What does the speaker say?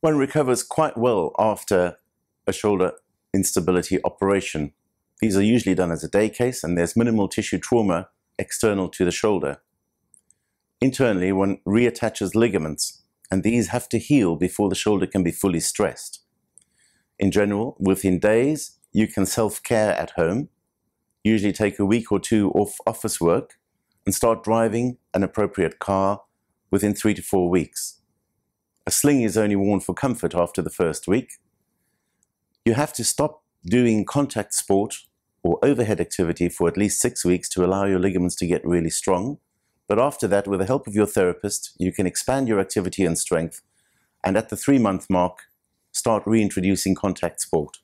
One recovers quite well after a shoulder instability operation. These are usually done as a day case, and there's minimal tissue trauma external to the shoulder. Internally, one reattaches ligaments, and these have to heal before the shoulder can be fully stressed. In general, within days, you can self-care at home, usually take a week or two off office work, and start driving an appropriate car within 3 to 4 weeks. A sling is only worn for comfort after the first week. You have to stop doing contact sport or overhead activity for at least 6 weeks to allow your ligaments to get really strong. But after that, with the help of your therapist, you can expand your activity and strength, and at the 3-month mark, start reintroducing contact sport.